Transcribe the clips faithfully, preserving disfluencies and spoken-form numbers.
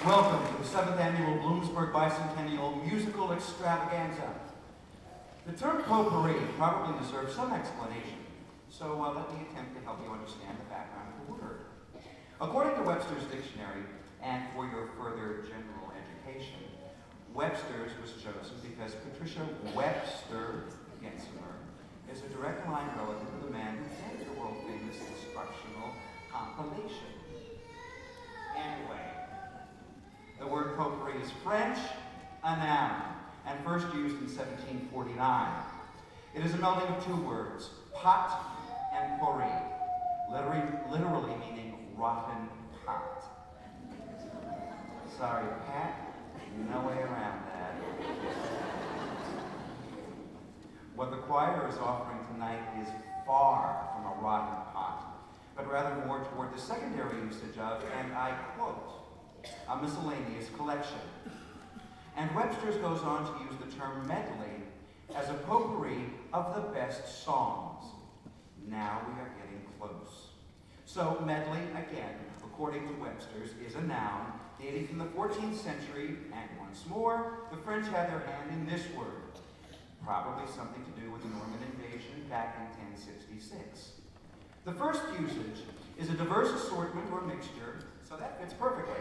Welcome to the seventh Annual Bloomsburg Bicentennial Musical Extravaganza. The term potpourri probably deserves some explanation, so uh, let me attempt to help you understand the background of the word. According to Webster's Dictionary, and for your further general education, Webster's was chosen because Patricia Webster Gensemer is a direct line relative of the man who made the world-famous instructional compilation. Anyway, the word potpourri is French, a noun, and first used in seventeen forty-nine. It is a melding of two words, pot and pourri, literally, literally meaning rotten pot. Sorry, Pat, no way around that. What the choir is offering tonight is far from a rotten pot, but rather more toward the secondary usage of, and I quote, a miscellaneous collection. And Webster's goes on to use the term medley as a potpourri of the best songs. Now we are getting close. So medley, again, according to Webster's, is a noun dating from the fourteenth century, and once more, the French had their hand in this word, probably something to do with the Norman invasion back in ten sixty-six. The first usage is a diverse assortment or mixture, so that fits perfectly.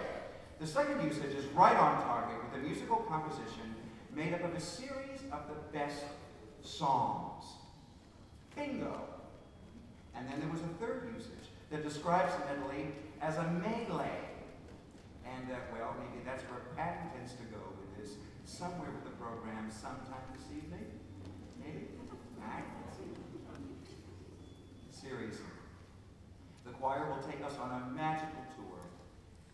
The second usage is right on target with a musical composition made up of a series of the best songs. Bingo! And then there was a third usage that describes medley as a melee. And that, well, maybe that's where Pat tends to go with this, somewhere with the program sometime this evening. Maybe? I can see. Seriously. The choir will take us on a magical tour,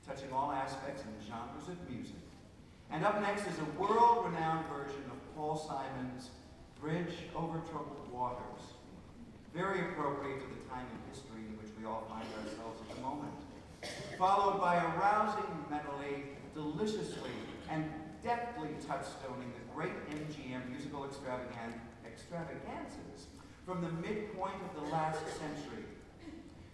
touching all aspects and genres of music. And up next is a world-renowned version of Paul Simon's Bridge Over Troubled Waters, very appropriate to the time in history in which we all find ourselves at the moment, followed by a rousing medley, deliciously and deftly touchstoning the great M G M musical extravagan extravaganzas from the midpoint of the last century.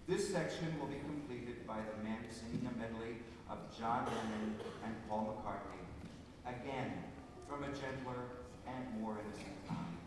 This section will be completed by the man singing a medley of John Lennon and Paul McCartney, again, from a gentler and more innocent time.